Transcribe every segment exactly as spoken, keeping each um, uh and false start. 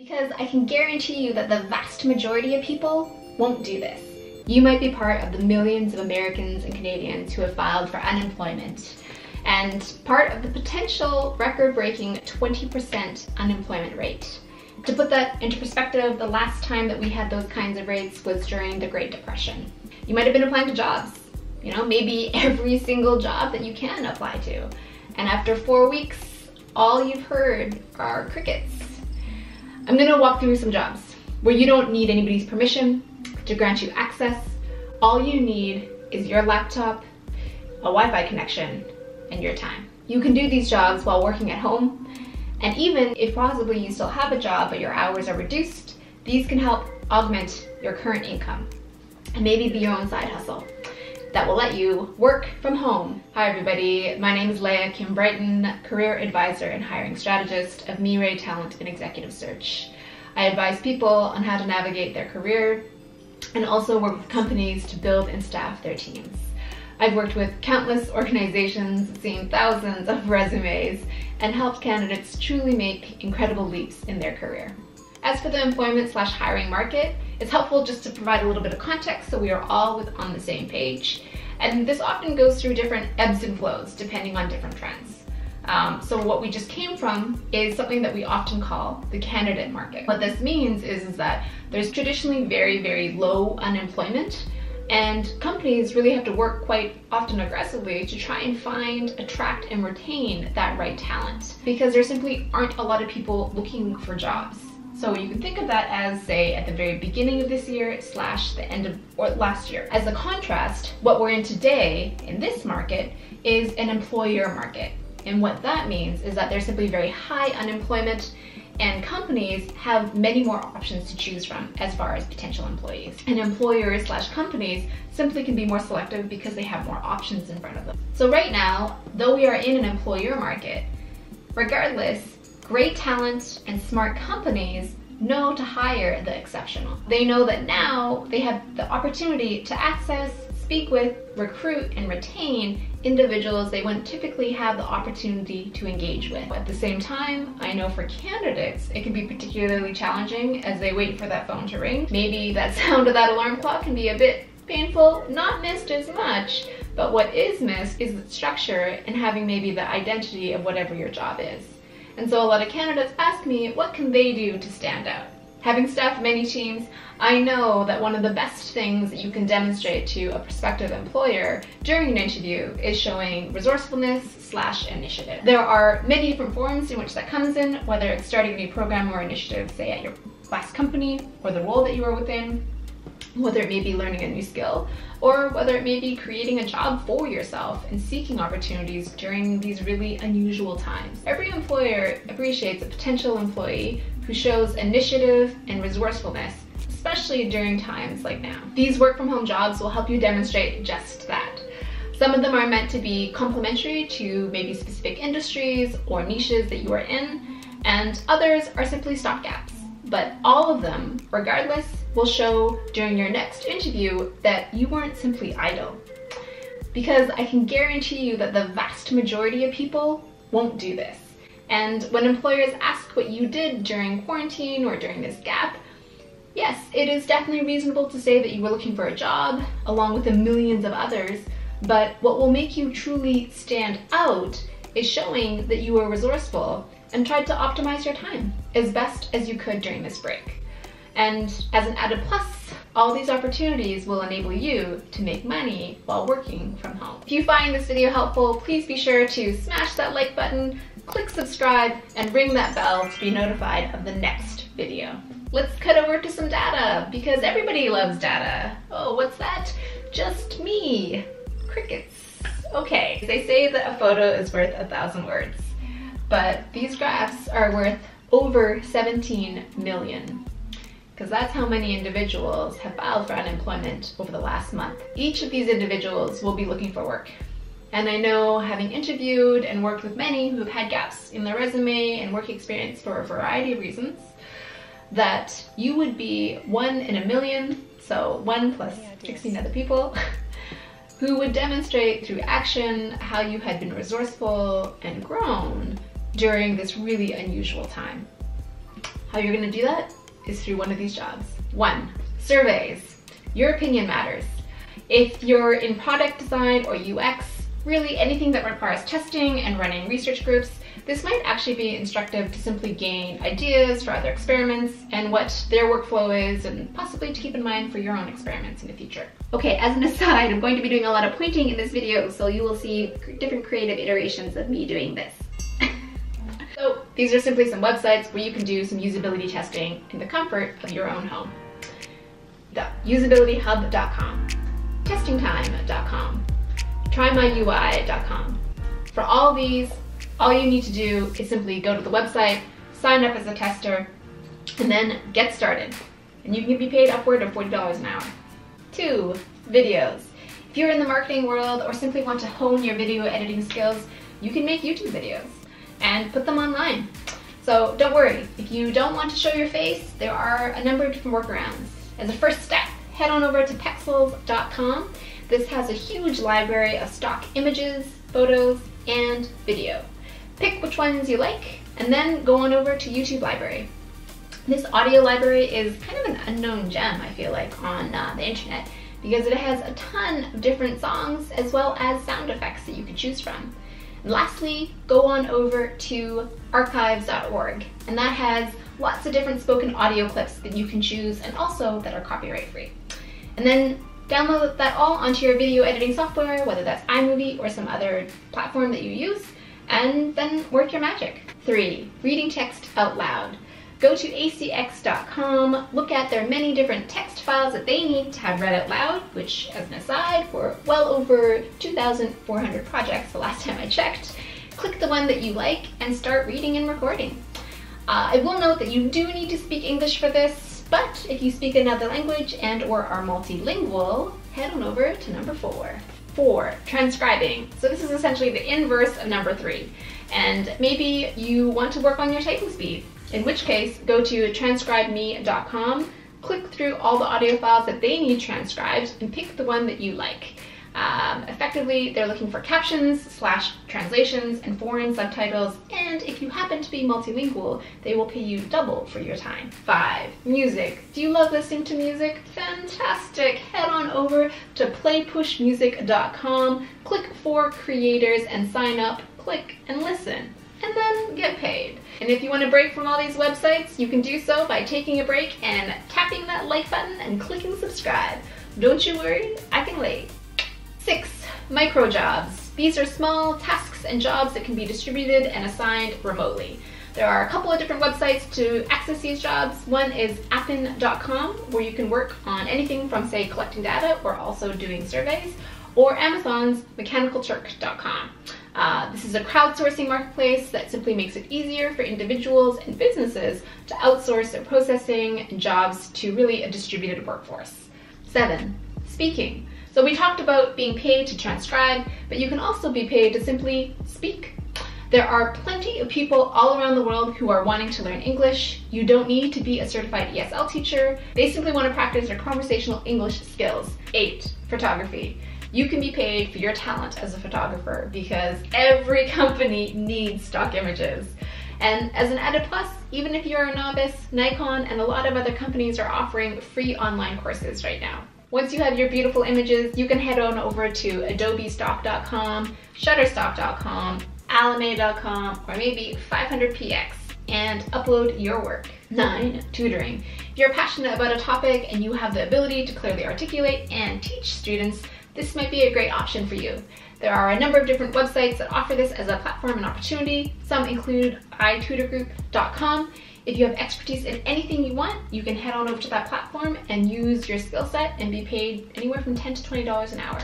Because I can guarantee you that the vast majority of people won't do this. You might be part of the millions of Americans and Canadians who have filed for unemployment and part of the potential record-breaking twenty percent unemployment rate. To put that into perspective, the last time that we had those kinds of rates was during the Great Depression. You might have been applying to jobs, you know, maybe every single job that you can apply to. And after four weeks, all you've heard are crickets. I'm gonna walk through some jobs where you don't need anybody's permission to grant you access. All you need is your laptop, a Wi-Fi connection, and your time. You can do these jobs while working at home, and even if possibly you still have a job but your hours are reduced, these can help augment your current income and maybe be your own side hustle that will let you work from home. Hi everybody, my name is Leah Kim Brighton, career advisor and hiring strategist of Mirae Talent and Executive Search. I advise people on how to navigate their career and also work with companies to build and staff their teams. I've worked with countless organizations, seen thousands of resumes, and helped candidates truly make incredible leaps in their career. As for the employment slash hiring market, it's helpful just to provide a little bit of context so we are all on the same page. And this often goes through different ebbs and flows depending on different trends. Um, so what we just came from is something that we often call the candidate market. What this means is, is that there's traditionally very, very low unemployment, and companies really have to work quite often aggressively to try and find, attract, and retain that right talent, because there simply aren't a lot of people looking for jobs. So you can think of that as, say, at the very beginning of this year slash the end of or last year. As a contrast, what we're in today in this market is an employer market. And what that means is that there's simply very high unemployment, and companies have many more options to choose from as far as potential employees. And employers slash companies simply can be more selective because they have more options in front of them. So right now, though we are in an employer market, regardless, great talent and smart companies know to hire the exceptional. They know that now they have the opportunity to access, speak with, recruit, and retain individuals they wouldn't typically have the opportunity to engage with. At the same time, I know for candidates, it can be particularly challenging as they wait for that phone to ring. Maybe that sound of that alarm clock can be a bit painful, not missed as much, but what is missed is the structure and having maybe the identity of whatever your job is. And so a lot of candidates ask me, what can they do to stand out? Having staffed many teams, I know that one of the best things that you can demonstrate to a prospective employer during an interview is showing resourcefulness slash initiative. There are many different forms in which that comes in, whether it's starting a new program or initiative, say at your last company or the role that you are within, whether it may be learning a new skill, or whether it may be creating a job for yourself and seeking opportunities during these really unusual times. Every employer appreciates a potential employee who shows initiative and resourcefulness, especially during times like now. These work from home jobs will help you demonstrate just that. Some of them are meant to be complementary to maybe specific industries or niches that you are in, and others are simply stopgaps. But all of them, regardless, will show during your next interview that you weren't simply idle. Because I can guarantee you that the vast majority of people won't do this. And when employers ask what you did during quarantine or during this gap, yes, it is definitely reasonable to say that you were looking for a job, along with the millions of others, but what will make you truly stand out is showing that you were resourceful and tried to optimize your time as best as you could during this break. And as an added plus, all these opportunities will enable you to make money while working from home. If you find this video helpful, please be sure to smash that like button, click subscribe, and ring that bell to be notified of the next video. Let's cut over to some data, because everybody loves data. Oh, what's that? Just me. Crickets. Okay, they say that a photo is worth a thousand words, but these graphs are worth over seventeen million. Because that's how many individuals have filed for unemployment over the last month. Each of these individuals will be looking for work. And I know, having interviewed and worked with many who've had gaps in their resume and work experience for a variety of reasons, that you would be one in a million, so one plus sixteen other people, who would demonstrate through action how you had been resourceful and grown during this really unusual time. How you're gonna do that is through one of these jobs. One, surveys. Your opinion matters. If you're in product design or U X, really anything that requires testing and running research groups, this might actually be instructive to simply gain ideas for other experiments and what their workflow is, and possibly to keep in mind for your own experiments in the future. Okay, as an aside, I'm going to be doing a lot of pointing in this video, so you will see different creative iterations of me doing this. So these are simply some websites where you can do some usability testing in the comfort of your own home. usability hub dot com, testing time dot com, try my U I dot com. For all these, all you need to do is simply go to the website, sign up as a tester, and then get started. And you can be paid upward of forty dollars an hour. Two, videos. If you're in the marketing world or simply want to hone your video editing skills, you can make YouTube videos and put them online. So don't worry, if you don't want to show your face, there are a number of different workarounds. As a first step, head on over to pexels dot com. This has a huge library of stock images, photos, and video. Pick which ones you like, and then go on over to YouTube library. This audio library is kind of an unknown gem, I feel like, on uh, the internet, because it has a ton of different songs as well as sound effects that you can choose from. And lastly, go on over to archives dot org, and that has lots of different spoken audio clips that you can choose, and also that are copyright free. And then download that all onto your video editing software, whether that's iMovie or some other platform that you use, and then work your magic. Three, reading text out loud. Go to A C X dot com, look at their many different text files that they need to have read out loud, which, as an aside, were well over two thousand four hundred projects the last time I checked. Click the one that you like and start reading and recording. Uh, I will note that you do need to speak English for this, but if you speak another language and or are multilingual, head on over to number four. Four, transcribing. So this is essentially the inverse of number three. And maybe you want to work on your typing speed, in which case go to transcribe me dot com, click through all the audio files that they need transcribed, and pick the one that you like. Um, effectively, they're looking for captions slash translations and foreign subtitles, and if you happen to be multilingual, they will pay you double for your time. Five, music. Do you love listening to music? Fantastic! Head on over to play push music dot com, click for creators and sign up, click and listen, and then get paid. And if you want to break from all these websites, you can do so by taking a break and tapping that like button and clicking subscribe. Don't you worry, I can wait. Six, micro jobs. These are small tasks and jobs that can be distributed and assigned remotely. There are a couple of different websites to access these jobs. One is appen dot com, where you can work on anything from, say, collecting data or also doing surveys, or Amazon's mechanical turk dot com. Uh, this is a crowdsourcing marketplace that simply makes it easier for individuals and businesses to outsource their processing and jobs to really a distributed workforce. Seven, speaking. So we talked about being paid to transcribe, but you can also be paid to simply speak. There are plenty of people all around the world who are wanting to learn English. You don't need to be a certified E S L teacher. They simply want to practice their conversational English skills. Eight, photography. You can be paid for your talent as a photographer, because every company needs stock images. And as an added plus, even if you're a novice, Nikon and a lot of other companies are offering free online courses right now. Once you have your beautiful images, you can head on over to Adobe Stock dot com, Shutterstock dot com, Alamy dot com, or maybe five hundred p x, and upload your work. Nine, tutoring. If you're passionate about a topic and you have the ability to clearly articulate and teach students, this might be a great option for you. There are a number of different websites that offer this as a platform and opportunity. Some include i tutor group dot com. If you have expertise in anything you want, you can head on over to that platform and use your skill set and be paid anywhere from ten to twenty dollars an hour.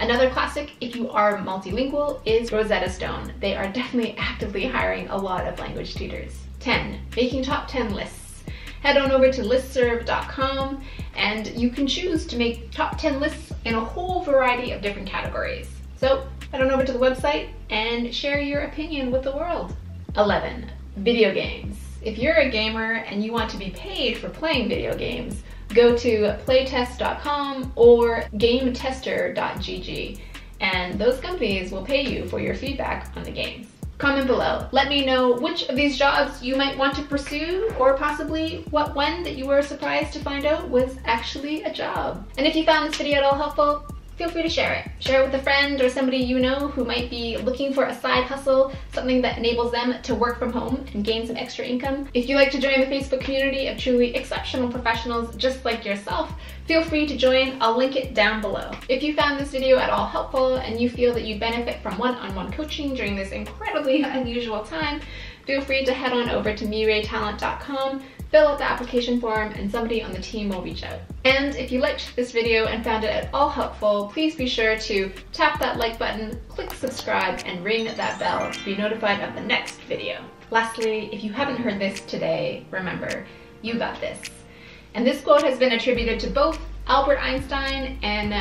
Another classic, if you are multilingual, is Rosetta Stone. They are definitely actively hiring a lot of language tutors. ten. Making top ten lists. Head on over to list serv dot com, and you can choose to make top ten lists in a whole variety of different categories. So head on over to the website and share your opinion with the world. eleven. Video games. If you're a gamer and you want to be paid for playing video games, go to play test dot com or game tester dot g g, and those companies will pay you for your feedback on the games. Comment below. Let me know which of these jobs you might want to pursue, or possibly what one that you were surprised to find out was actually a job. And if you found this video at all helpful, feel free to share it. Share it with a friend or somebody you know who might be looking for a side hustle, something that enables them to work from home and gain some extra income. If you'd like to join the Facebook community of truly exceptional professionals just like yourself, feel free to join. I'll link it down below. If you found this video at all helpful and you feel that you benefit from one-on-one coaching during this incredibly unusual time, feel free to head on over to Mirae Talent dot com, fill out the application form, and somebody on the team will reach out. And if you liked this video and found it at all helpful, please be sure to tap that like button, click subscribe, and ring that bell to be notified of the next video. Lastly, if you haven't heard this today, remember, you got this. And this quote has been attributed to both Albert Einstein and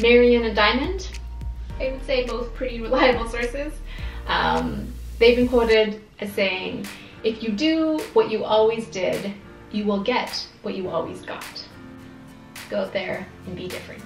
Marianne Diamond. I would say both pretty reliable sources. Um, they've been quoted as saying, "If you do what you always did, you will get what you always got." Go out there and be different.